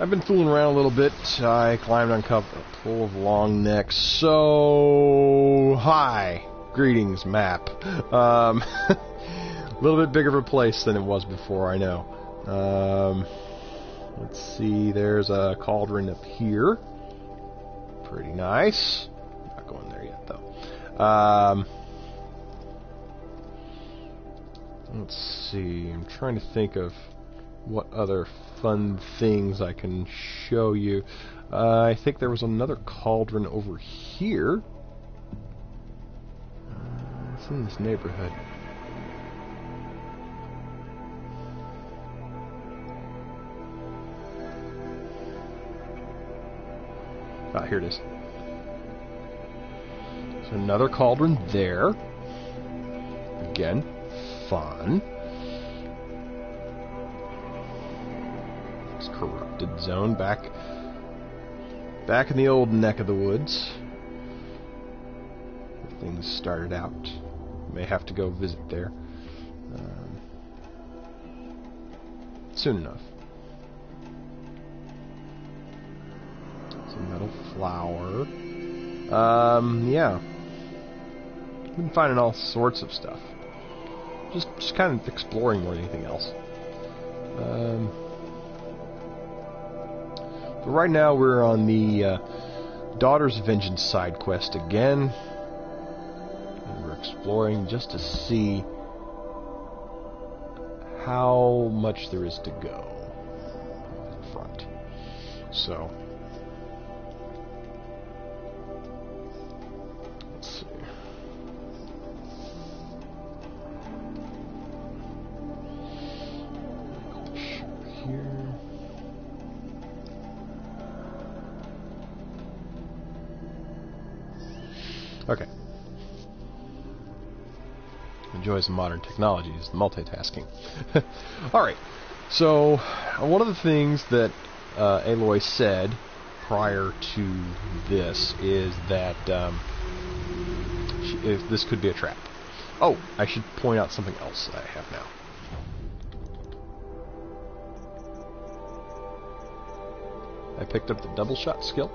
I've been fooling around a little bit. I climbed on a couple of long necks. So, hi. Greetings, map. A little bit bigger of a place than it was before, I know. Let's see, there's a cauldron up here. Pretty nice. Not going there yet, though. Let's see, I'm trying to think of what other fun things I can show you. I think there was another cauldron over here. It's in this neighborhood. Ah, here it is. There's another cauldron there. Again, fun. It's corrupted zone back in the old neck of the woods. Things started out. May have to go visit there soon enough. It's a metal flower. Yeah, I've been finding all sorts of stuff. Just kind of exploring more than anything else. But right now we're on the Daughter's Vengeance side quest again. And we're exploring just to see how much there is to go in front. So, let's see. Here. Okay. Enjoys the modern technologies, the multitasking. Alright, so one of the things that Aloy said prior to this is that if this could be a trap. Oh, I should point out something else that I have now. I picked up the double shot skill,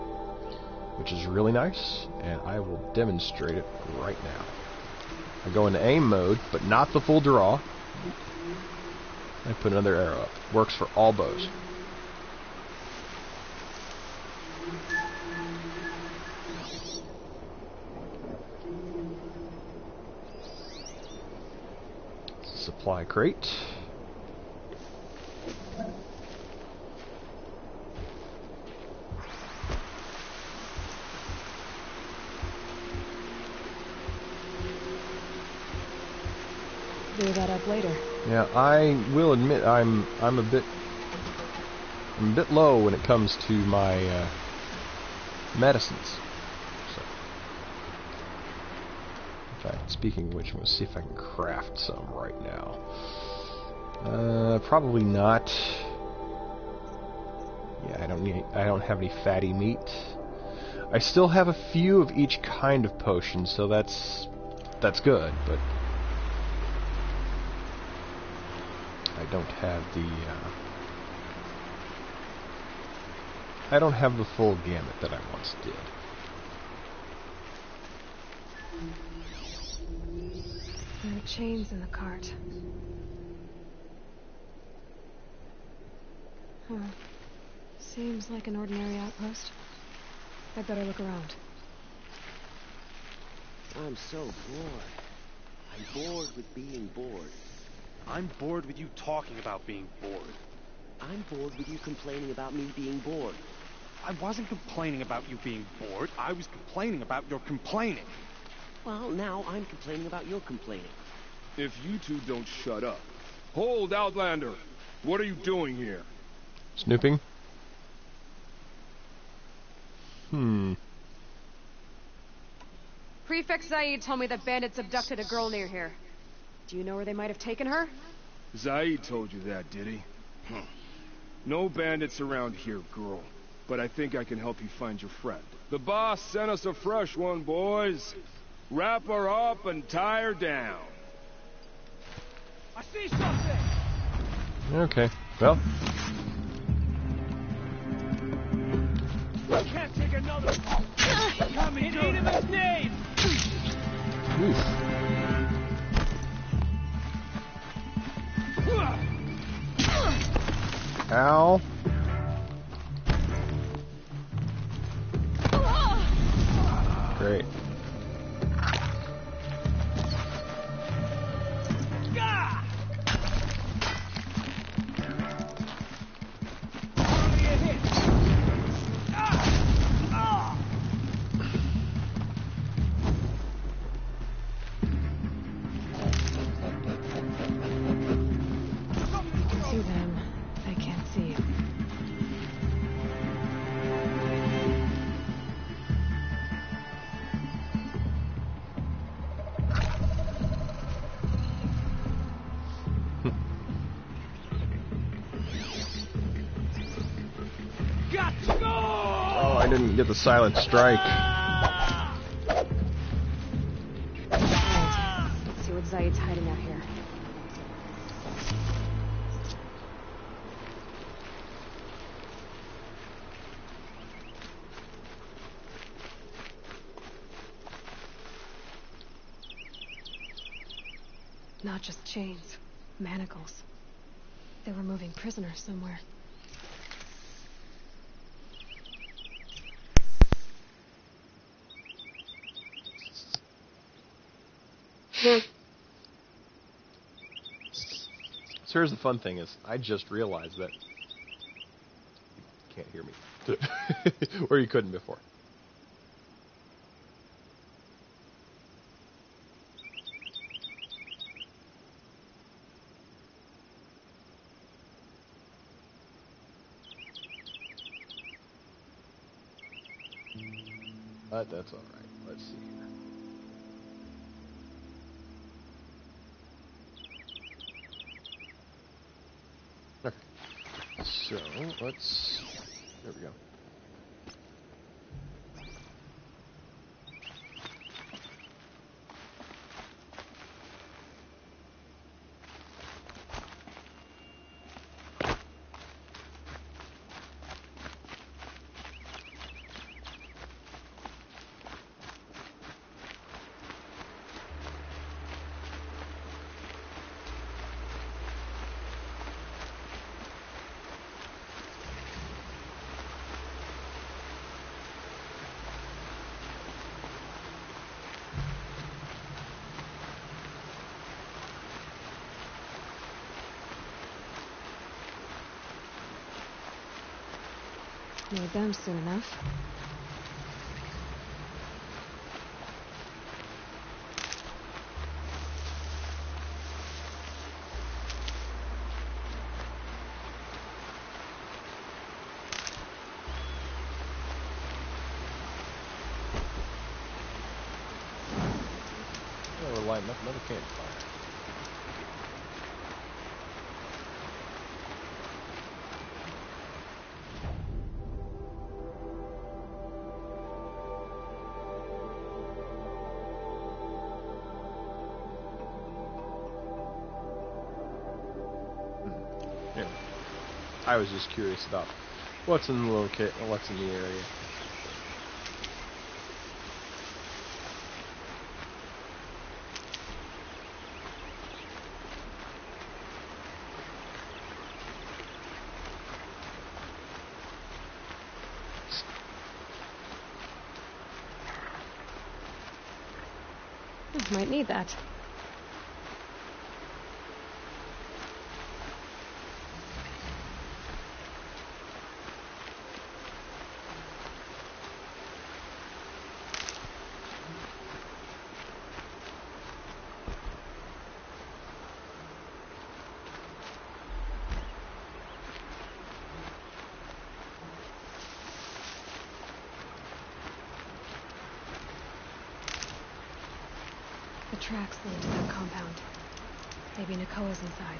which is really nice, and I will demonstrate it right now. I go into aim mode, but not the full draw. I put another arrow up. Works for all bows. It's a supply crate. That up later. Yeah, I will admit I'm a bit low when it comes to my medicines. So, in fact, speaking of which, I'm gonna see if I can craft some right now. Probably not. Yeah, I don't have any fatty meat. I still have a few of each kind of potion, so that's good, but I don't have the full gamut that I once did. There are chains in the cart. Huh. Seems like an ordinary outpost. I'd better look around. I'm so bored. I'm bored with being bored. I'm bored with you talking about being bored. I'm bored with you complaining about me being bored. I wasn't complaining about you being bored. I was complaining about your complaining. Well, now I'm complaining about your complaining. If you two don't shut up. Hold, Outlander! What are you doing here? Snooping? Prefect Zaid told me that bandits abducted a girl near here. Do you know where they might have taken her? Zaid told you that, did he? Huh. No bandits around here, girl. But I think I can help you find your friend. The boss sent us a fresh one, boys. Wrap her up and tie her down. I see something! Okay, well. We can't take another. Come in Enemy's name. Oof. Ow. Great. Didn't get the silent strike. Right. Let's see what Zaid's hiding out here. Not just chains, manacles. They were moving prisoners somewhere. So here's the fun thing is, I just realized that you can't hear me. Or you couldn't before. But that's all right. Let's see here. So, let's... There we go. Need them soon enough. Oh, we're lighting up another campfire. I was just curious about what's in the location, what's in the area. Might need that. Tracks lead to that compound. Maybe Nakoa's inside.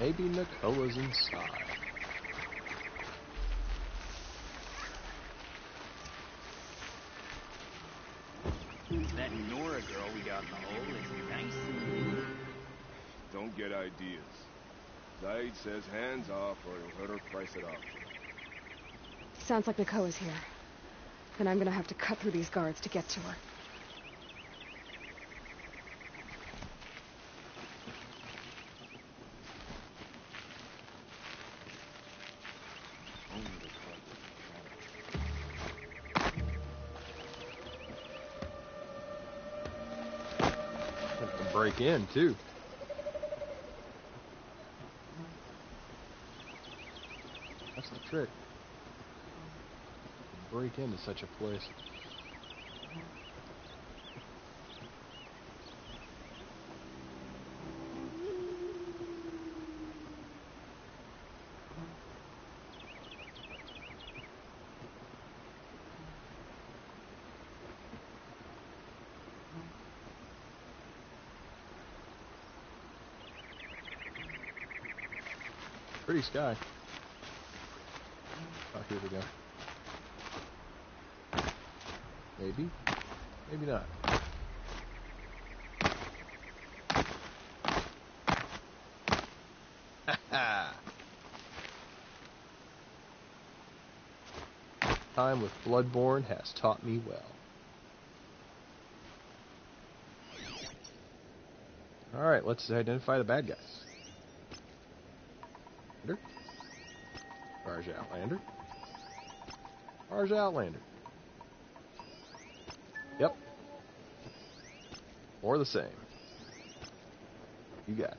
Maybe Nakoa's inside. ideas. Zaid says hands off or he'll hurt her price it off. Sounds like Nakoa's here. And I'm gonna have to cut through these guards to get to her. Break in too. That's the trick. Break into such a place. Pretty sky. Oh, here we go. Maybe. Maybe not. Time with Bloodborne has taught me well. Alright, let's identify the bad guys. Ours Outlander. Ours Outlander. Yep. Or the same. You got it.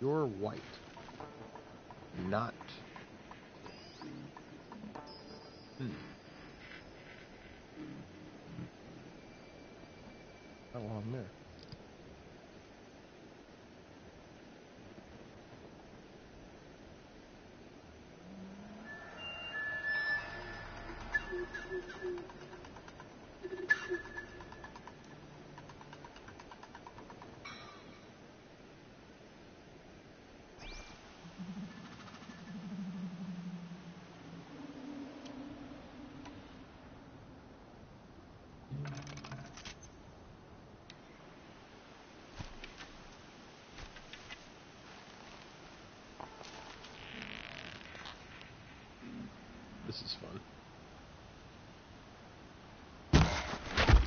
You're white. Not. Not while I'm there. This is fun.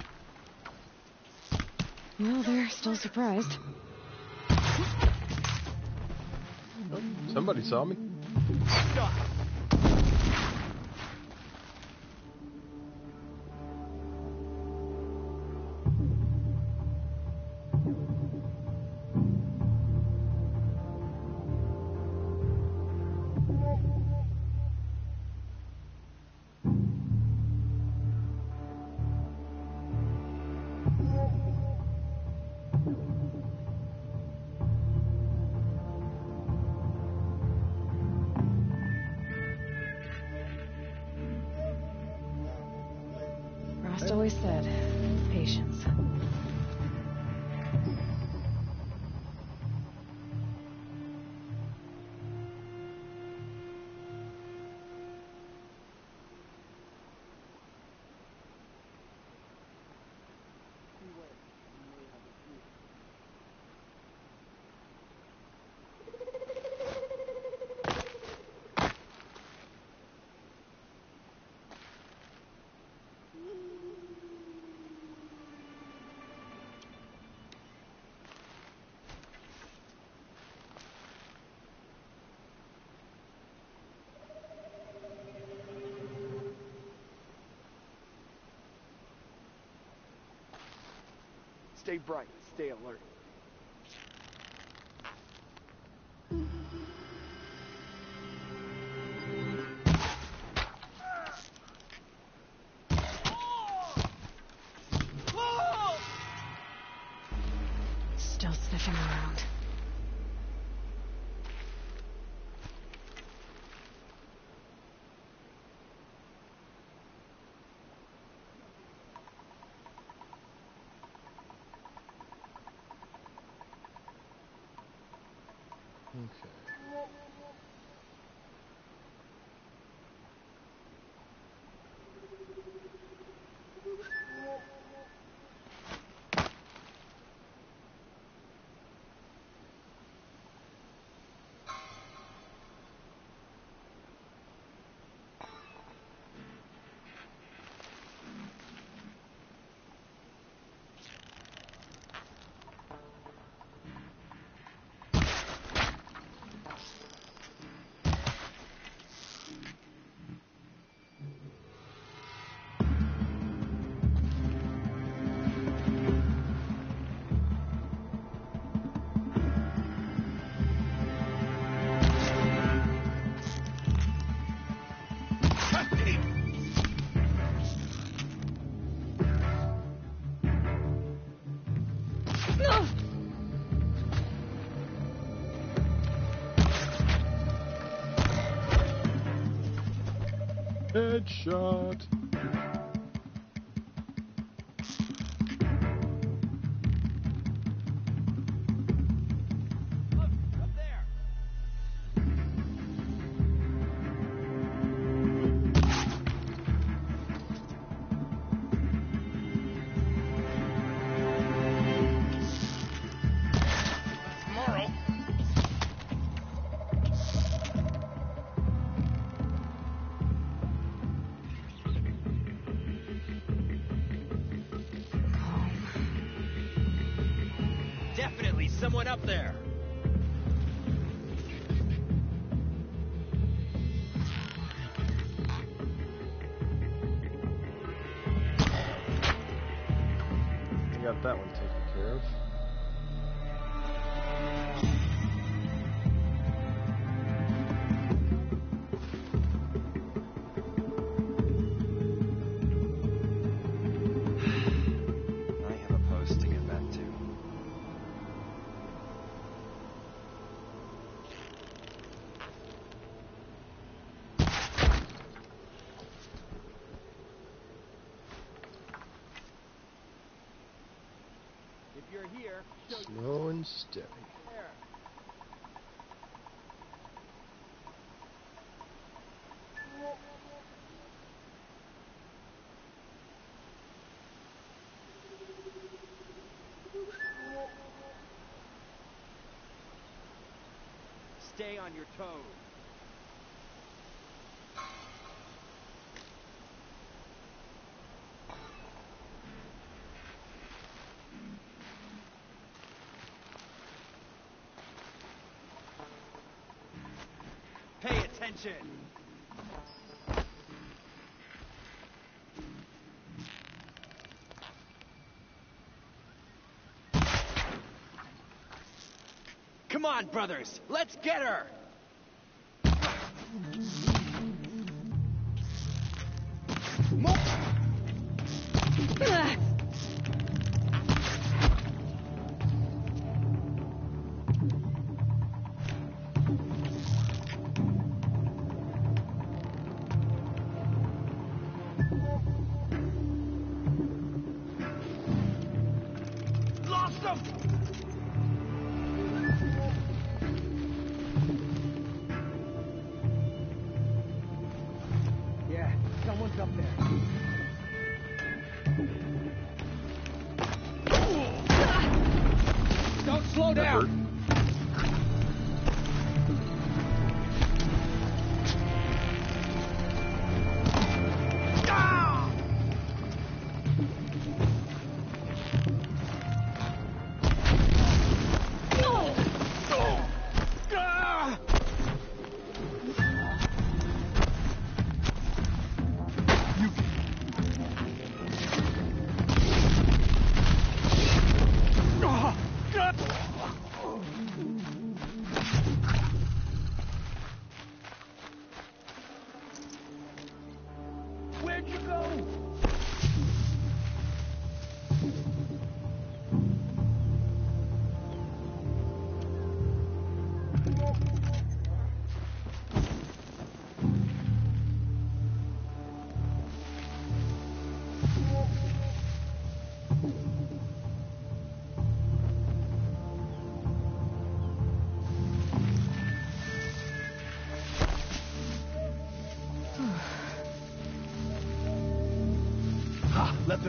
Well, they're still surprised. Oh, somebody saw me. Stop. Always said, patience. Stay bright, stay alert. Still sniffing around. Okay. Headshot. Someone up there. We got that one taken care of. Slow and steady. Stay on your toes. Come on, brothers, let's get her.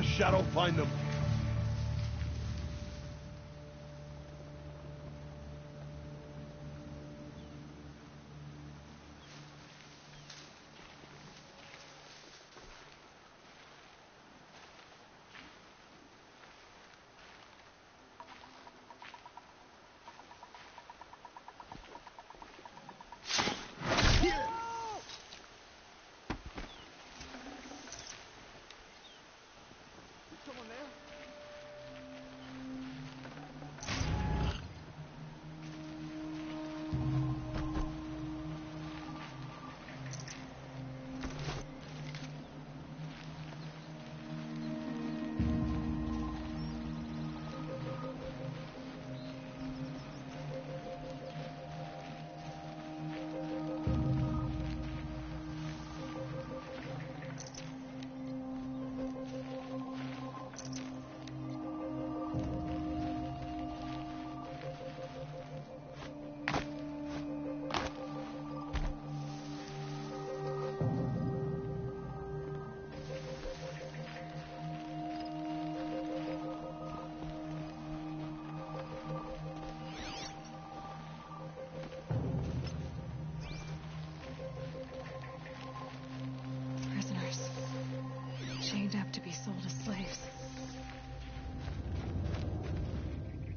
shadow find them.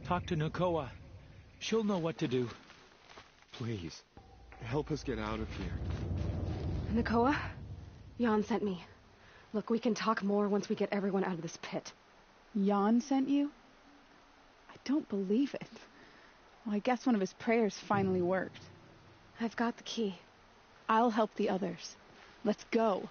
Talk to Nokoa. She'll know what to do. Please, help us get out of here. Nokoa? Jan sent me. Look, we can talk more once we get everyone out of this pit. Jan sent you? I don't believe it. Well, I guess one of his prayers finally worked. I've got the key. I'll help the others. Let's go.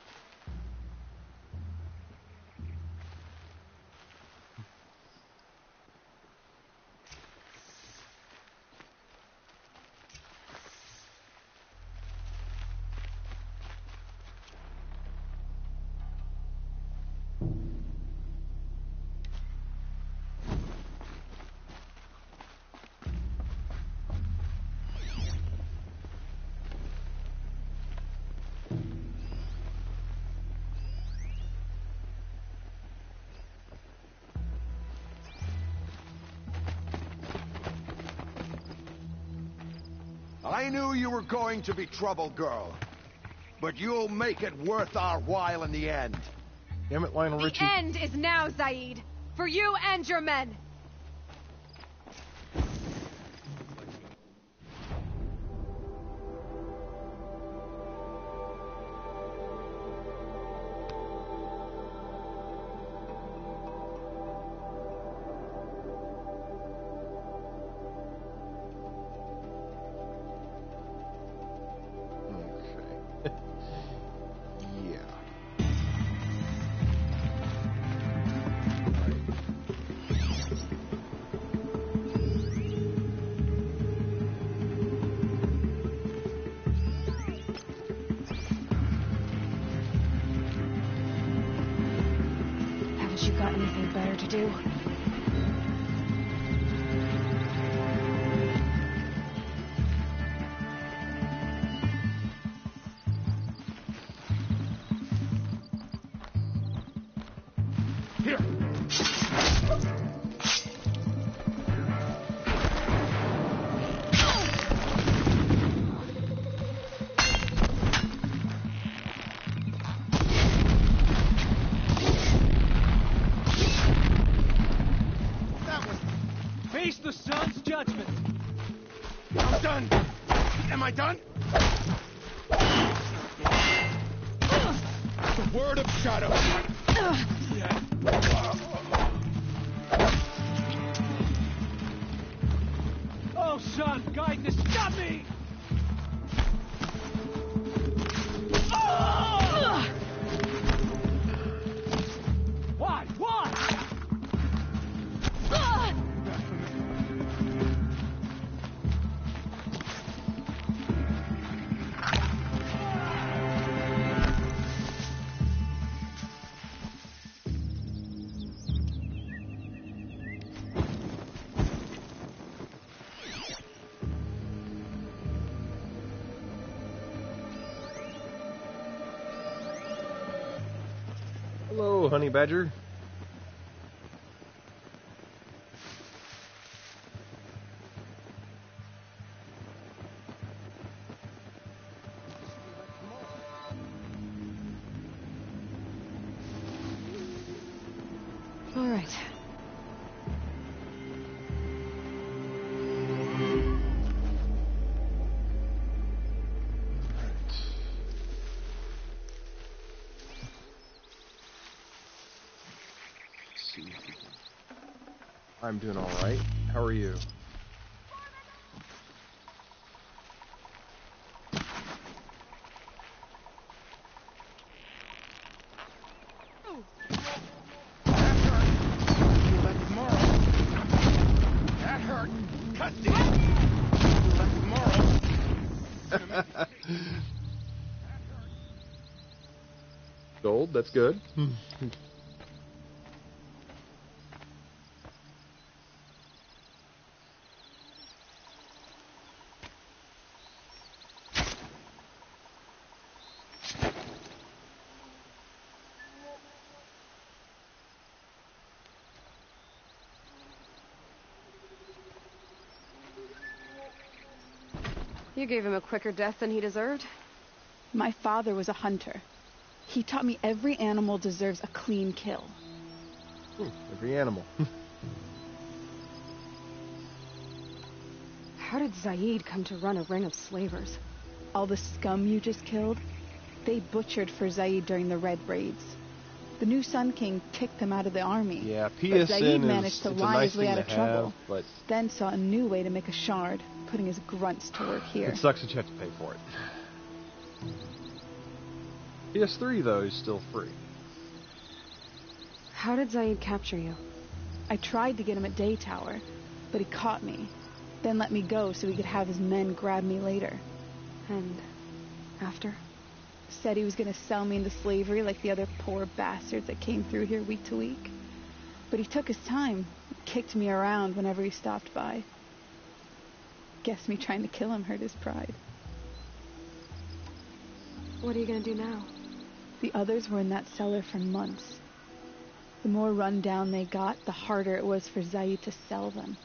I knew you were going to be trouble, girl. But you'll make it worth our while in the end. Damn it, Lionel Richie. The end is now, Zaid. For you and your men. Honey Badger. All right. I'm doing all right. How are you? Gold, that's good. You gave him a quicker death than he deserved. My father was a hunter. He taught me every animal deserves a clean kill. Every animal. How did Zaid come to run a ring of slavers? All the scum you just killed, they butchered for Zaid during the Red Raids. The new Sun King kicked him out of the army. Yeah, PSN, but Zaid managed to lie his way out of trouble, but then saw a new way to make a shard, putting his grunts to work here. It sucks that you have to pay for it. PS3, though, is still free. How did Zaid capture you? I tried to get him at Day Tower, but he caught me, then let me go so he could have his men grab me later. And after? Said he was going to sell me into slavery like the other poor bastards that came through here week to week. But he took his time, kicked me around whenever he stopped by. Guess me trying to kill him hurt his pride. What are you going to do now? The others were in that cellar for months. The more run down they got, the harder it was for Zaid to sell them.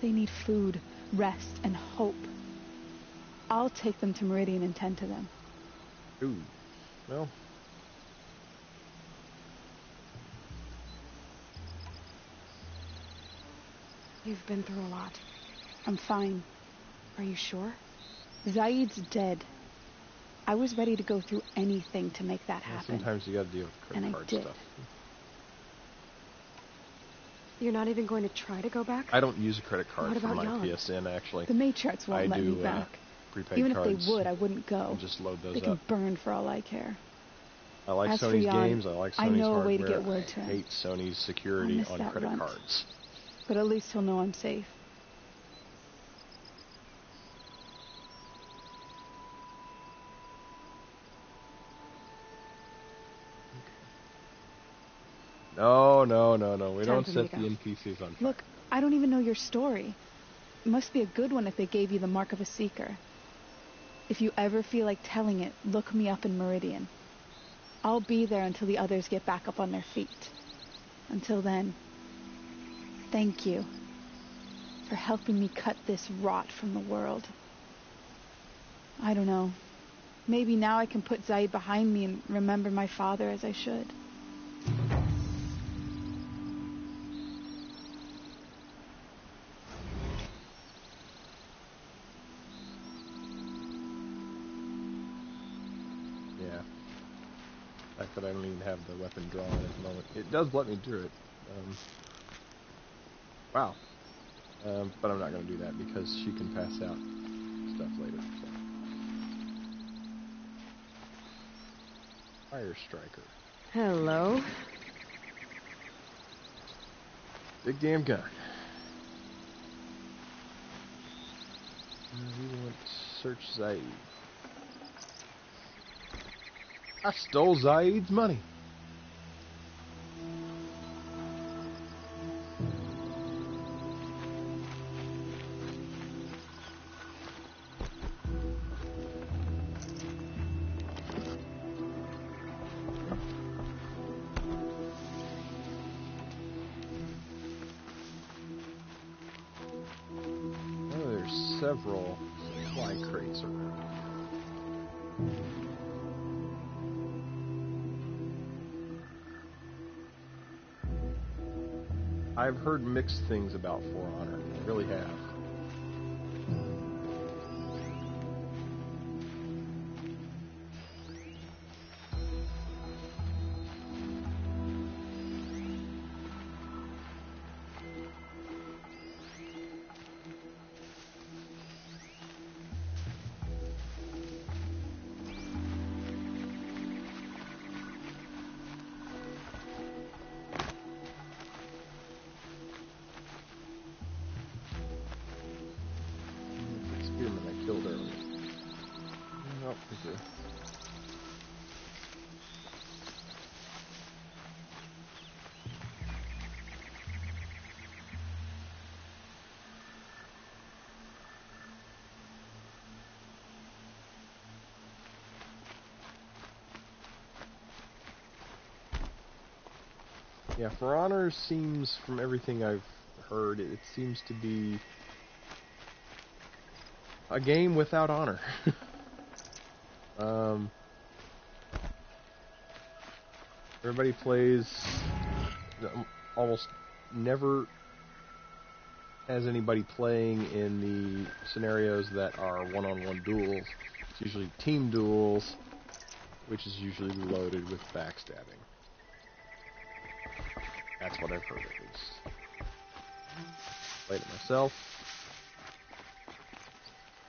They need food, rest, and hope. I'll take them to Meridian and tend to them. Ooh. Well. You've been through a lot. I'm fine. Are you sure? Zaid's dead. I was ready to go through anything to make that happen. Sometimes you gotta deal with credit card stuff. You're not even going to try to go back? I don't use a credit card for my PSN, actually. The Matrix won't let me back. Even if they would, I wouldn't go. Just load those up. They can burn for all I care. I like Sony's games, I like Sony's hardware. I know a way to get word to him. I hate Sony's security on credit cards. But at least he'll know I'm safe. No, no, no, no. We don't set the NPCs on fire. Look, I don't even know your story. It must be a good one if they gave you the mark of a seeker. If you ever feel like telling it, look me up in Meridian. I'll be there until the others get back up on their feet. Until then, thank you for helping me cut this rot from the world. I don't know. Maybe now I can put Zaid behind me and remember my father as I should. That I don't even have the weapon drawn at the moment. It does let me do it. Wow. But I'm not going to do that because she can pass out stuff later. So. Fire Striker. Hello. Big damn gun. We want to search Zaid. I stole Zaid's money. Oh, there's several supply crates around. I've heard mixed things about For Honor. I really have. Yeah, For Honor seems, from everything I've heard, it seems to be a game without honor. Everybody plays, almost never has anybody playing in the scenarios that are one-on-one duels. It's usually team duels, which is usually loaded with backstabbing. That's what I've heard, at least. Played it myself.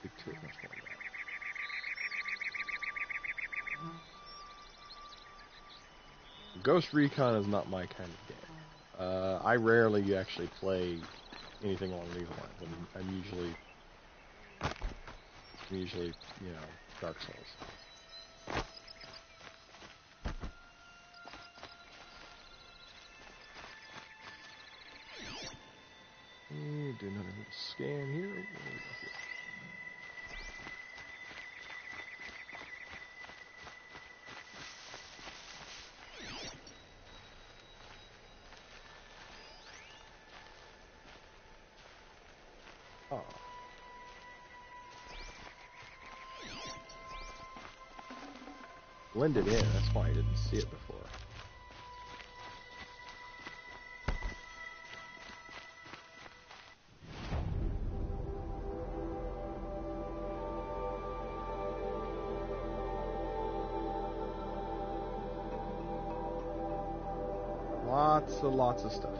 Stick to it much more. Ghost Recon is not my kind of game. I rarely actually play anything along these lines. I'm usually, you know, Dark Souls. Do another little scan here. Oh. Blend it in, that's why I didn't see it before. Lots of stuff.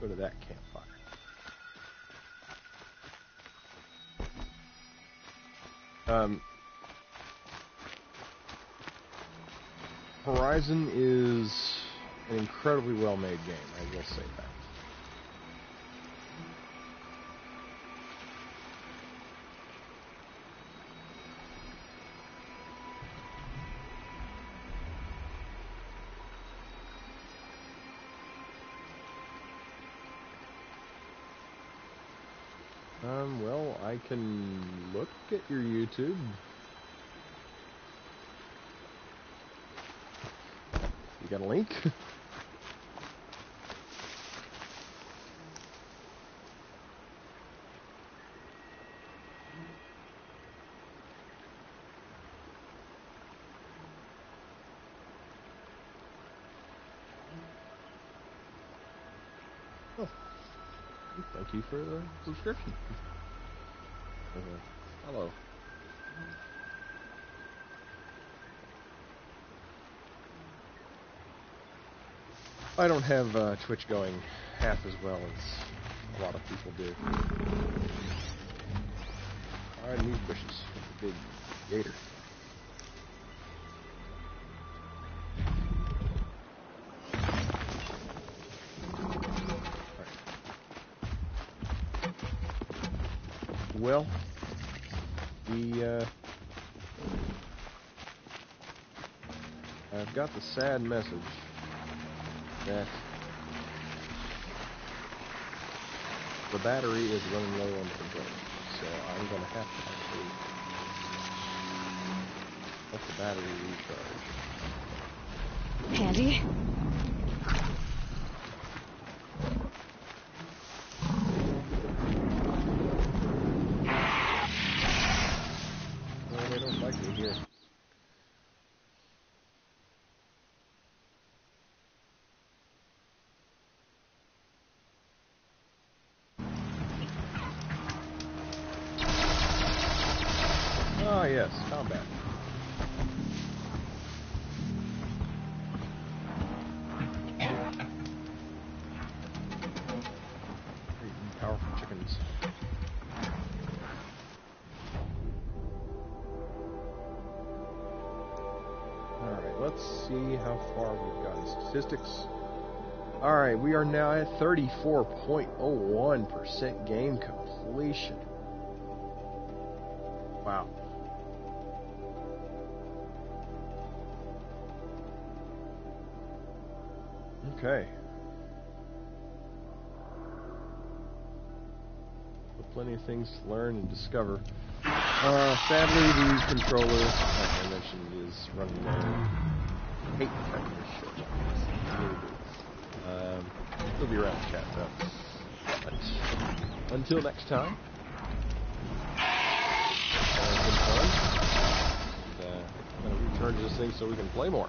Go to that campfire. Horizon is an incredibly well-made game, I will say that. Well, I can look at your YouTube. Got a link? Oh, thank you for the subscription. Hello. I don't have Twitch going half as well as a lot of people do. Alright, new bushes. Big gator. Alright. Well, I've got the sad message that the battery is running low on the controller, so I'm going to have to actually let the battery recharge. Handy. Ah, yes, combat. Statistics. All right, we are now at 34.01% game completion. Wow. Okay. Plenty of things to learn and discover. Sadly, the controller, like I mentioned, is running low. I hate the fact that short jobs. We'll be around to chat about this. But until next time, it's been fun. And I'm going to recharge this thing so we can play more.